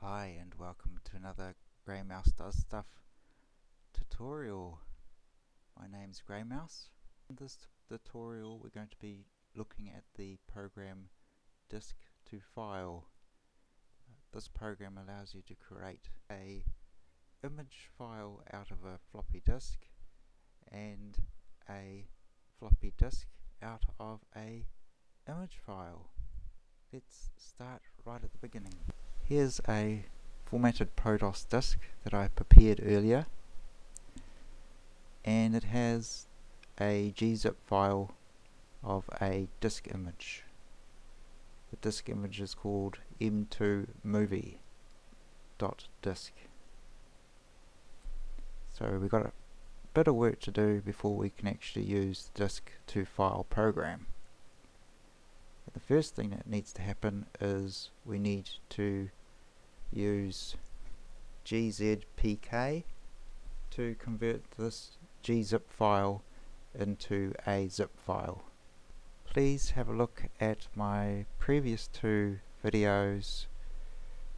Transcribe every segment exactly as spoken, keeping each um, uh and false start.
Hi and welcome to another Grey Mouse Does Stuff tutorial. My name's Grey Mouse. In this tutorial we're going to be looking at the program Disk to File. This program allows you to create a image file out of a floppy disk and a floppy disk out of a image file. Let's start right at the beginning. Here's a formatted ProDOS disk that I prepared earlier, and it has a gzip file of a disk image. The disk image is called m two movie dot disk. So we've got a bit of work to do before we can actually use the disk to file program. But the first thing that needs to happen is we need to use G Z P K to convert this gzip file into a zip file. Please have a look at my previous two videos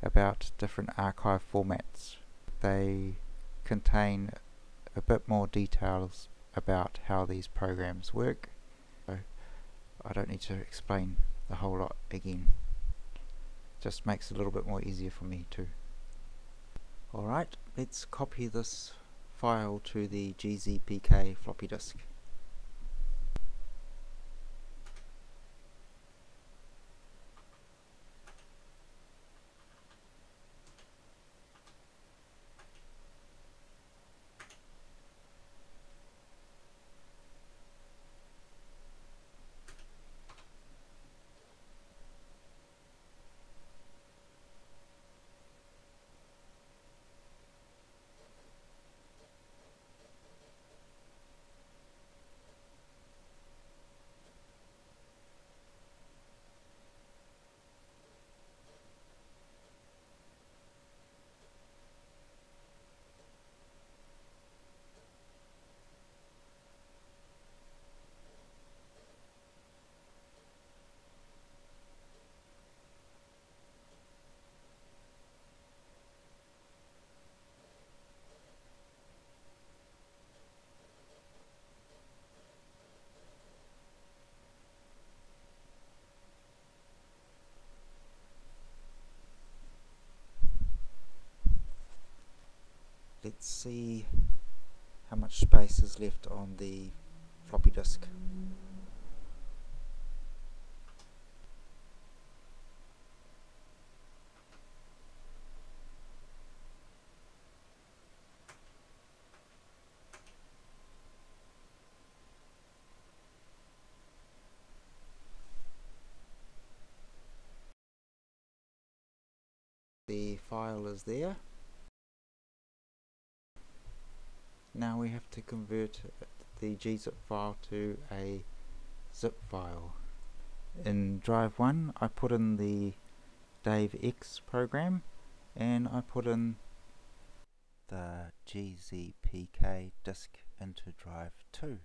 about different archive formats. They contain a bit more details about how these programs work, so I don't need to explain the whole lot again. Just makes it a little bit more easier for me too. Alright, let's copy this file to the G Z P K floppy disk. Let's see how much space is left on the floppy disk. The file is there. Now we have to convert the gzip file to a zip file. In drive one I put in the DaveX program and I put in the G Z P K disk into drive two.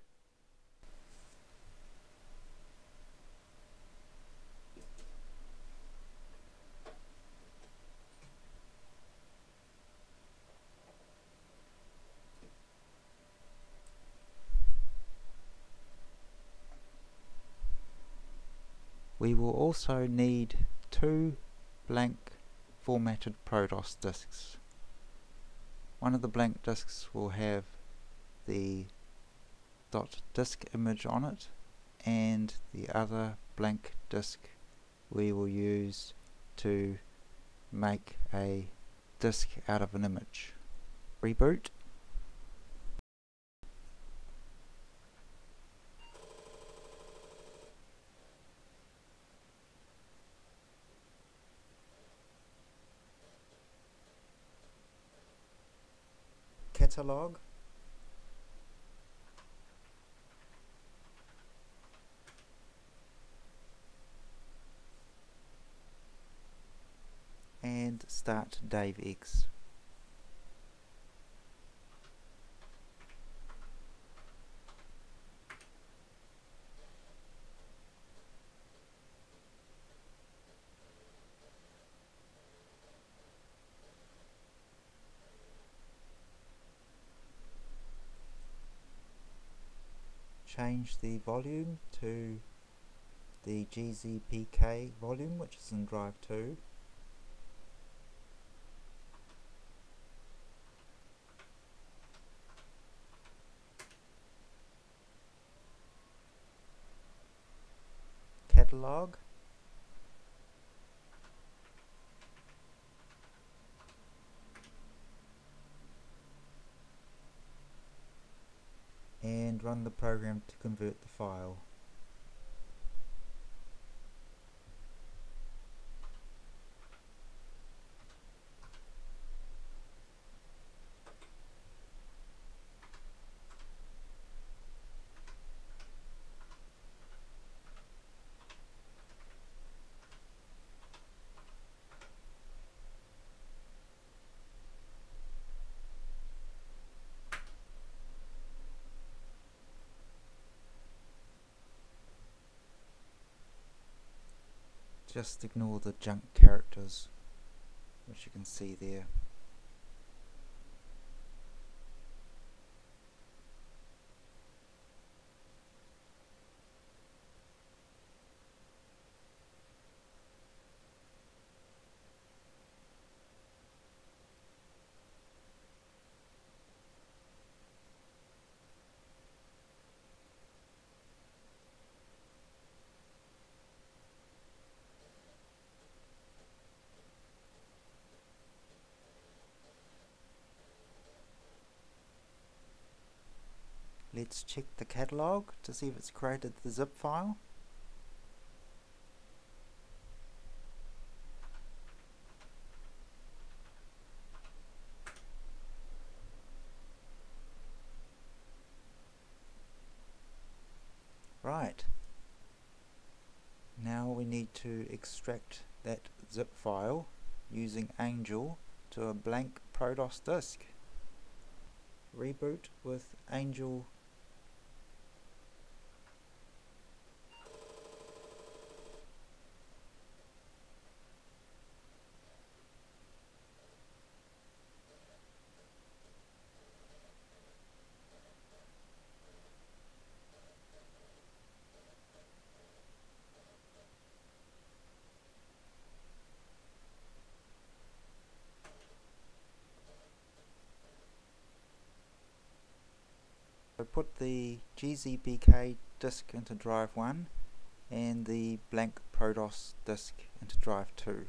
We will also need two blank formatted ProDOS disks. One of the blank disks will have the .disk image on it, and the other blank disk we will use to make a disk out of an image. Reboot. Catalog. And start DaveX. change the volume to the G Z P K volume, which is in drive two. Catalog. And run the program to convert the file. Just ignore the junk characters, which you can see there. Let's check the catalog to see if it's created the zip file. Right. Now we need to extract that zip file using Angel to a blank ProDOS disk. Reboot with Angel. Put the G Z P K disk into drive one and the blank ProDOS disk into drive two.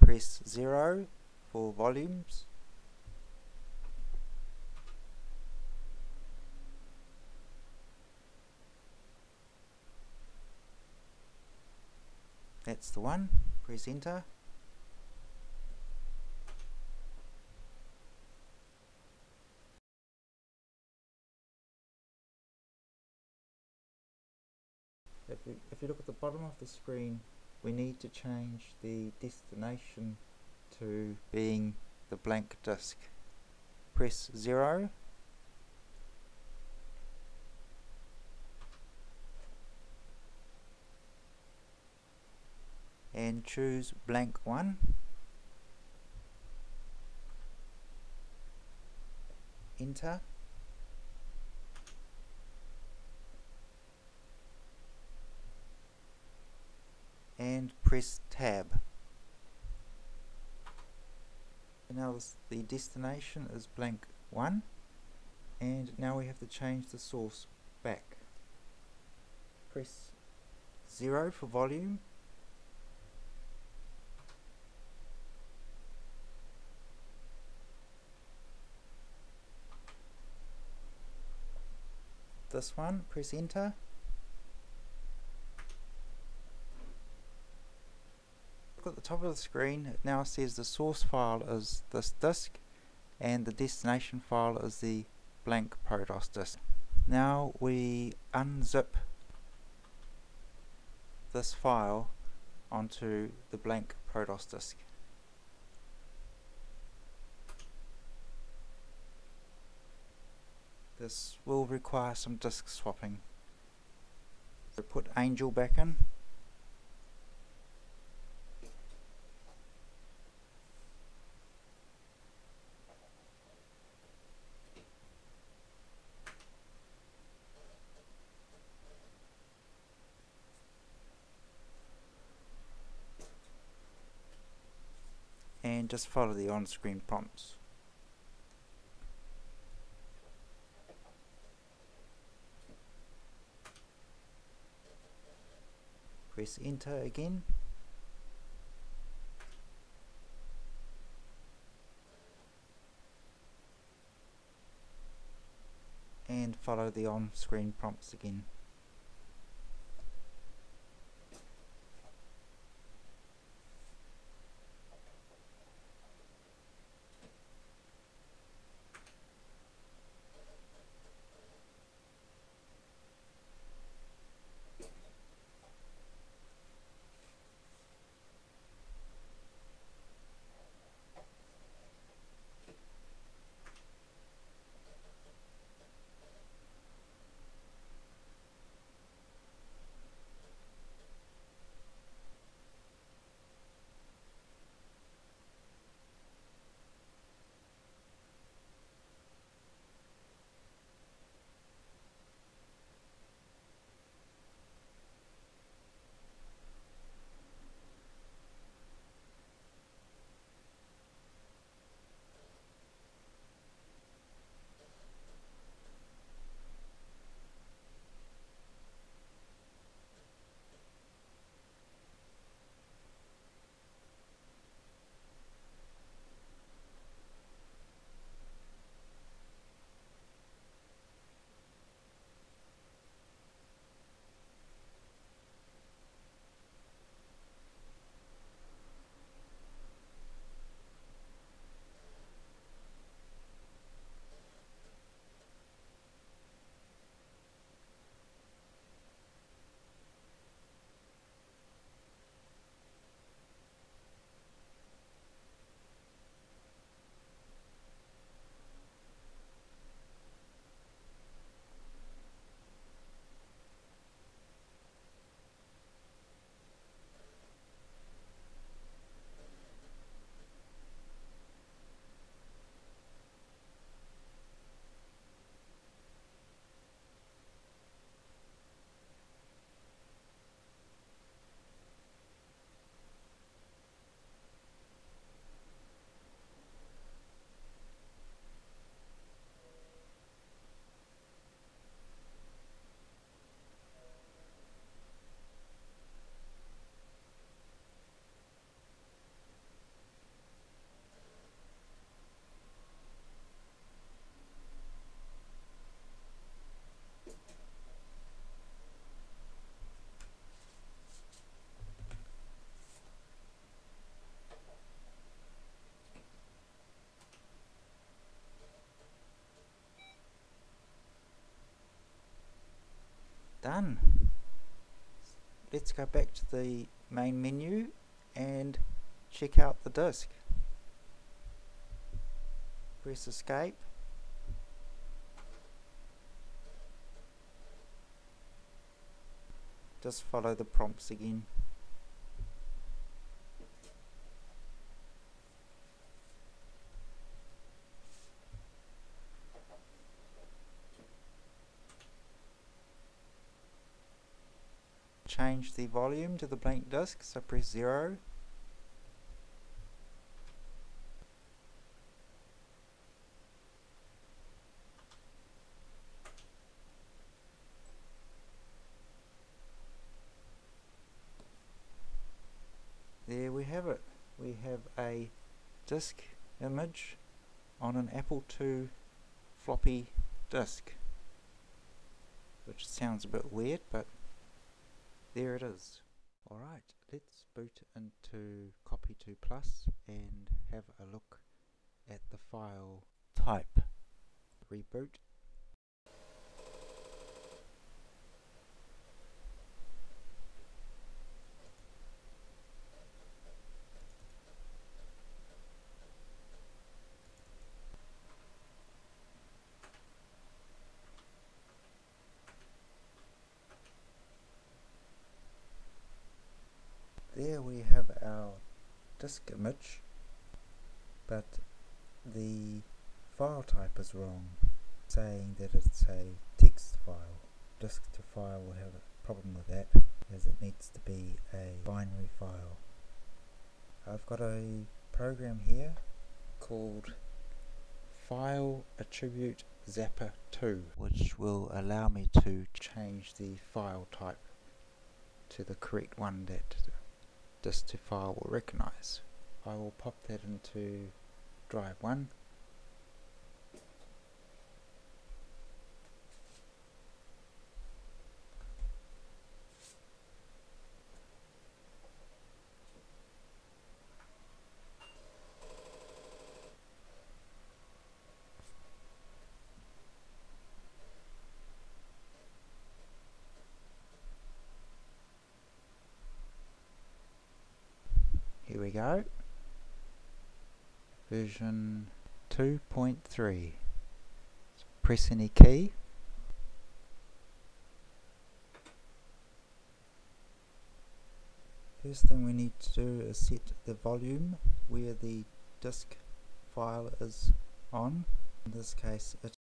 Press zero for volumes, that's the one, press enter. If you, if you look at the bottom of the screen, we need to change the destination to being the blank disk. Press zero. And choose blank one. Enter. And press tab. Now the destination is blank one, and now we have to change the source back. Press zero for volume, this one, press enter. At the top of the screen, it now says the source file is this disk and the destination file is the blank ProDOS disk. Now we unzip this file onto the blank ProDOS disk. This will require some disk swapping. So put Angel back in. And just follow the on-screen prompts. Press enter again. And follow the on-screen prompts again. Done. Let's go back to the main menu and check out the disk. Press escape. Just follow the prompts again. Change the volume to the blank disk, so press zero. There we have it. We have a disk image on an Apple two floppy disk, which sounds a bit weird, but there it is. Alright, let's boot into Copy two Plus and have a look at the file type. Reboot. disk image, but the file type is wrong, saying that it's a text file. Disk to file will have a problem with that, as it needs to be a binary file. I've got a program here called file attribute zapper two, which will allow me to change the file type to the correct one that disk to file will recognize. I will pop that into drive one. Here we go, version two point three. Press any key. First thing we need to do is set the volume where the disk file is on. In this case it's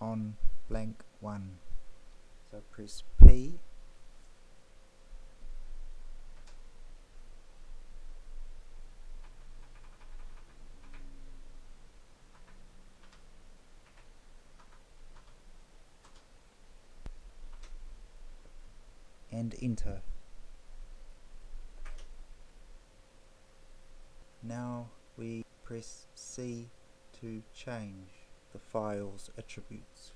on blank one. So press P. And enter. Now we press C to change the file's attributes.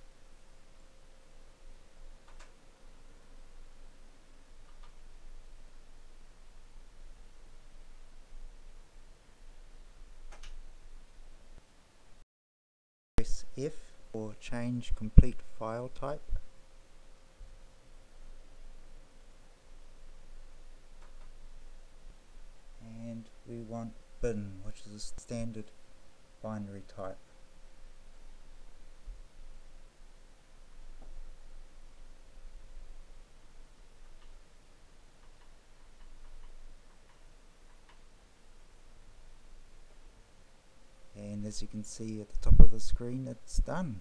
Press F or change complete file type. We want bin, which is a standard binary type. And as you can see at the top of the screen, it's done.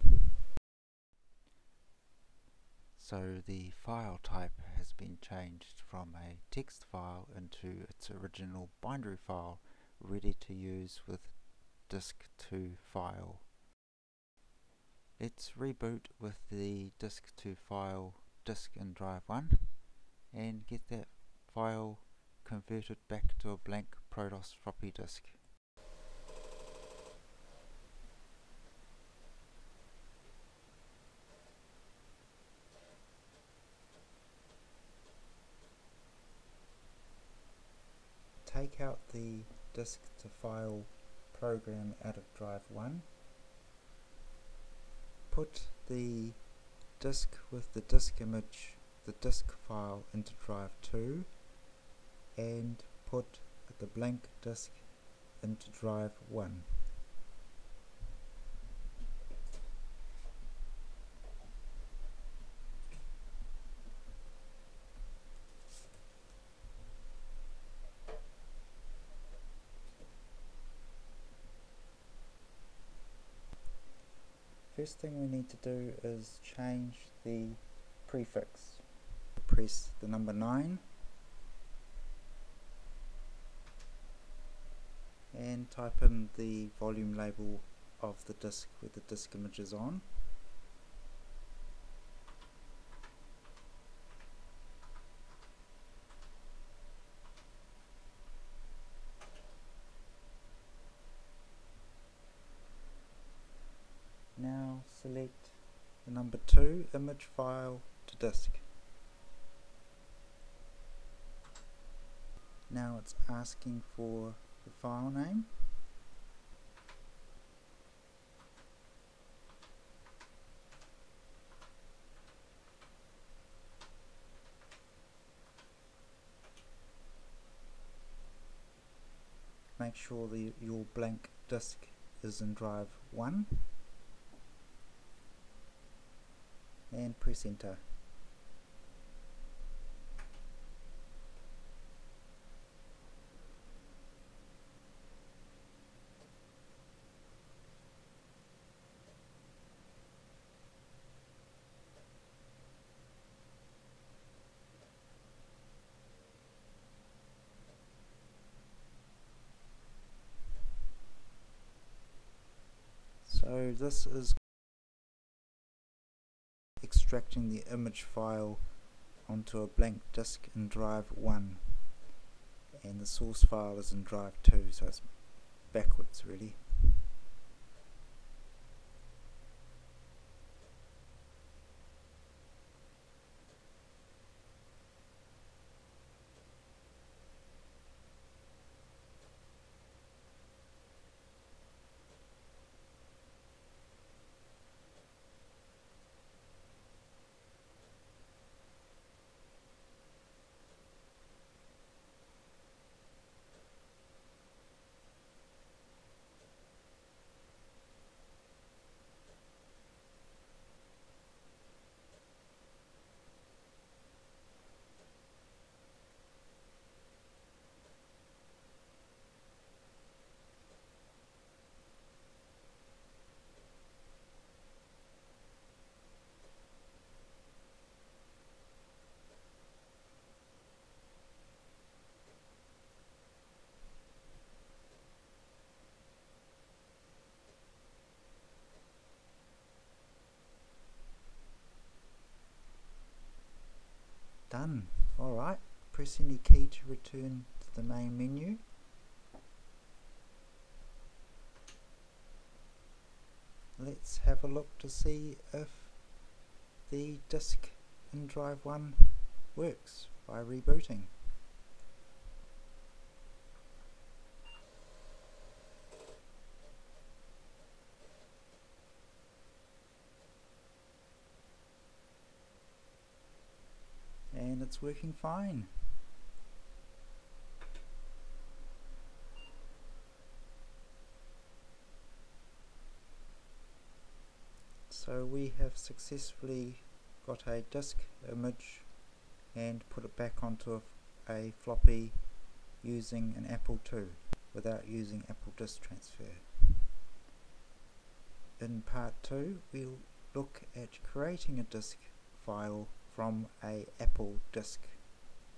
So the file type has been changed from a text file into its original binary file, ready to use with disk to file. Let's reboot with the disk to file disk in drive one and get that file converted back to a blank ProDOS floppy disk. Take out the disk to file program out of drive one. Put the disk with the disk image, the disk file, into drive two, and put the blank disk into drive one. First thing we need to do is change the prefix. Press the number nine and type in the volume label of the disk with the disk image is on. Now select the number two image file to disk. Now it's asking for the file name. Make sure that your blank disk is in drive one. And press enter. So this is extracting the image file onto a blank disk in drive one, and the source file is in drive two, so it's backwards really. Done. Alright, press any key to return to the main menu. Let's have a look to see if the disk in drive one works by rebooting. It's working fine. So we have successfully got a disk image and put it back onto a, a floppy using an Apple two without using Apple Disk Transfer. In part two we'll look at creating a disk file from a Apple disk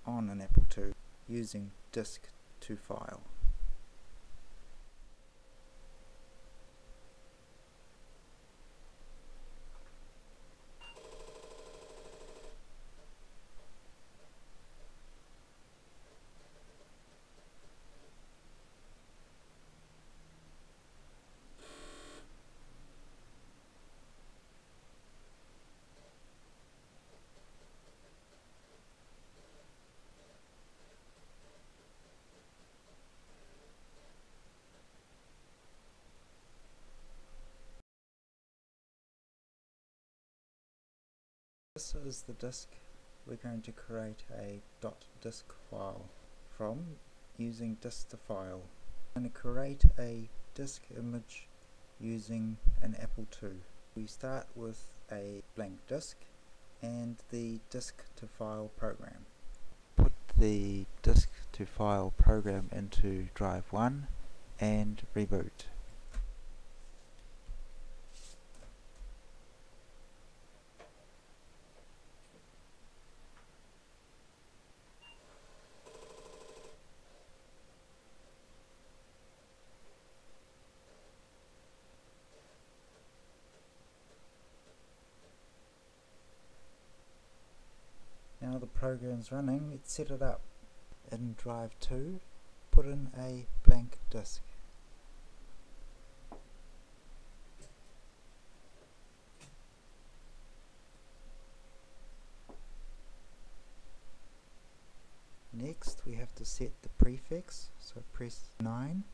on an Apple two using disk to file. This is the disk we're going to create a .disk file from using disk to file. I'm going to create a disk image using an Apple two. We start with a blank disk and the disk to file program. Put the disk to file program into drive one and reboot. Now the program's running, let's set it up. In drive two, put in a blank disk. Next we have to set the prefix, so press nine.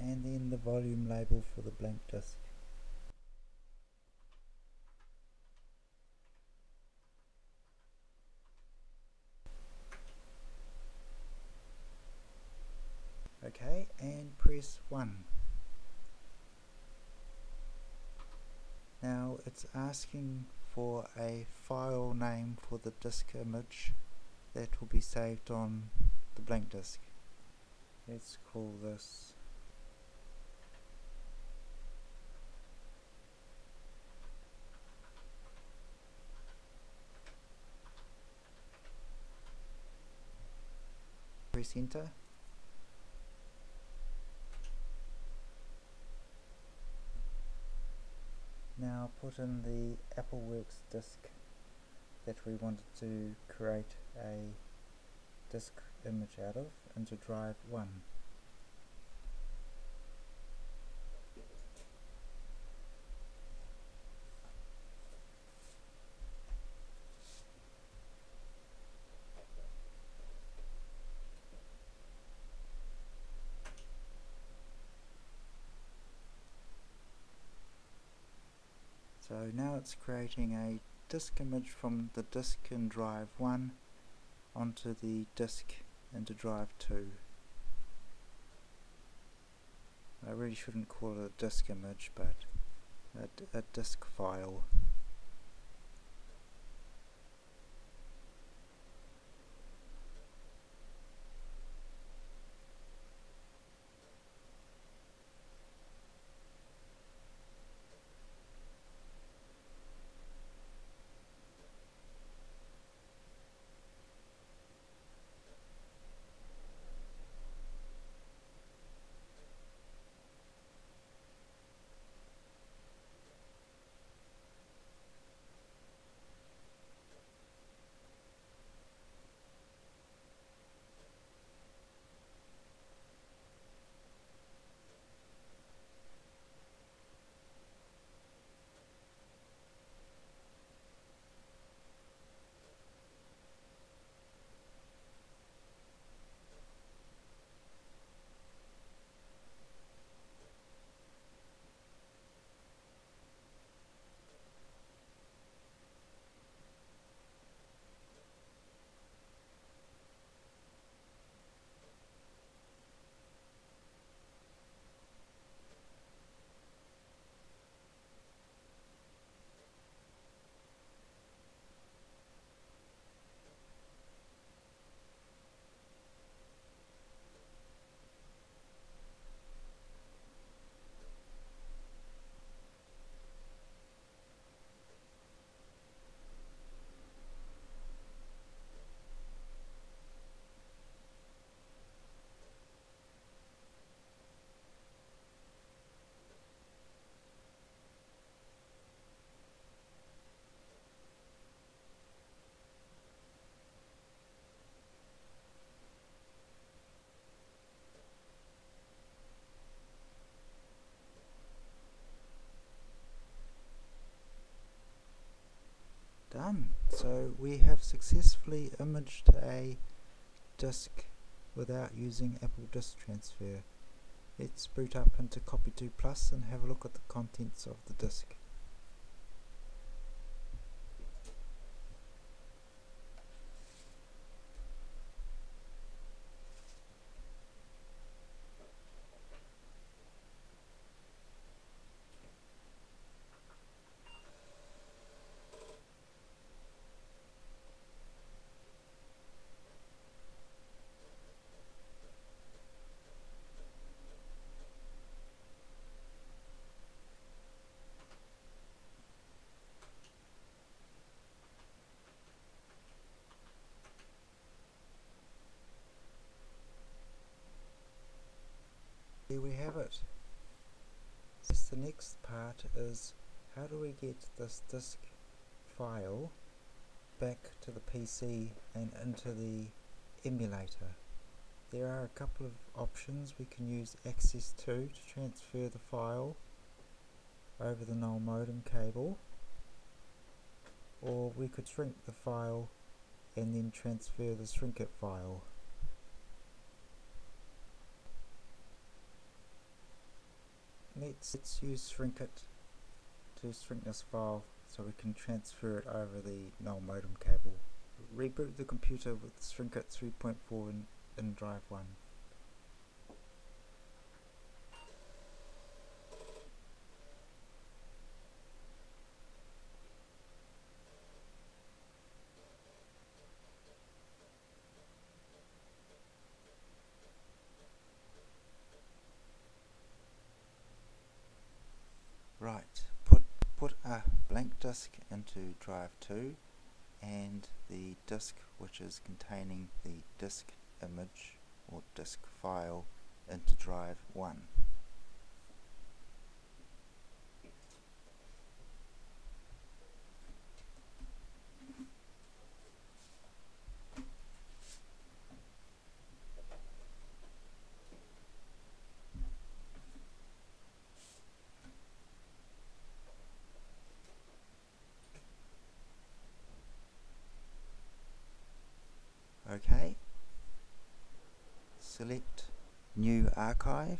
And then the volume label for the blank disk. Okay, and press one. Now it's asking for a file name for the disk image that will be saved on the blank disk. Let's call this press enter. now put in the AppleWorks disk that we wanted to create a disk image out of into drive one. So now it's creating a disk image from the disk in drive one onto the disk into drive two. I really shouldn't call it a disk image, but a, a disk file. So we have successfully imaged a disk without using Apple Disk Transfer. Let's boot up into Copy two Plus and have a look at the contents of the disk. There we have it. The next part is how do we get this disk file back to the P C and into the emulator. There are a couple of options. We can use Access two to transfer the file over the null modem cable, or we could shrink the file and then transfer the ShrinkIt file. Let's, let's use ShrinkIt to shrink this file so we can transfer it over the null modem cable. Reboot the computer with ShrinkIt three point four in, in drive one. Right, put, put a blank disk into drive two, and the disk which is containing the disk image or disk file into drive one. OK. Select new archive.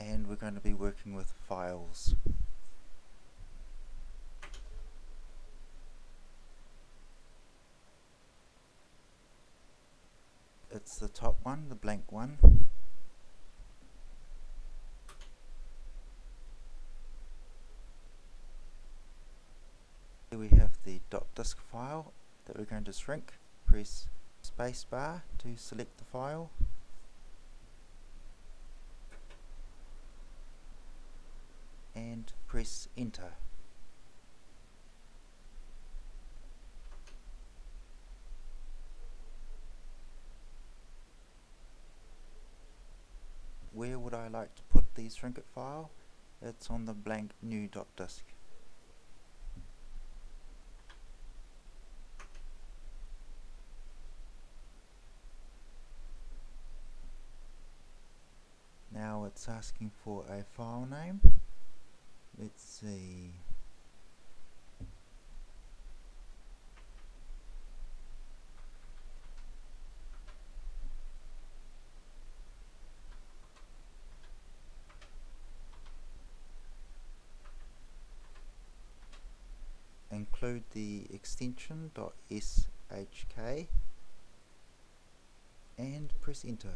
And we're going to be working with files. It's the top one, the blank one. Here we have the .disk file that we're going to shrink. Press spacebar to select the file. And press enter. Where would I like to put the ShrinkIt file? It's on the blank new .disk. Now it's asking for a file name. Let's see. Include the extension .shk and press enter.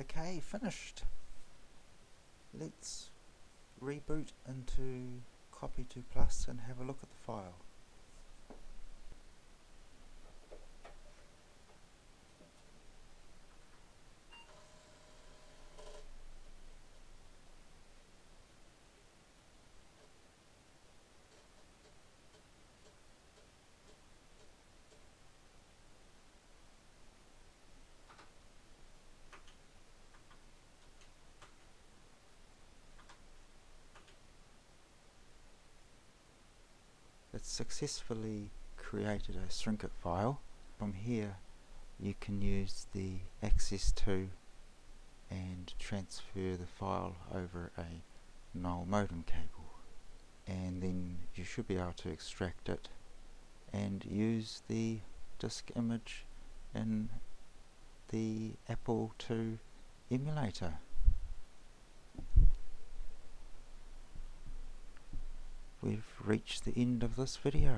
Okay, finished. Let's reboot into Copy two Plus and have a look at the file. Successfully created a ShrinkIt file. From here you can use the Access two and transfer the file over a null modem cable, and then you should be able to extract it and use the disk image in the Apple two emulator. We've reached the end of this video.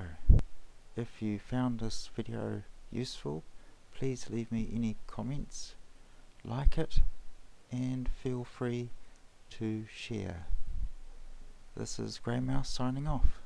If you found this video useful, please leave me any comments, like it, and feel free to share. This is Grey Mouse signing off.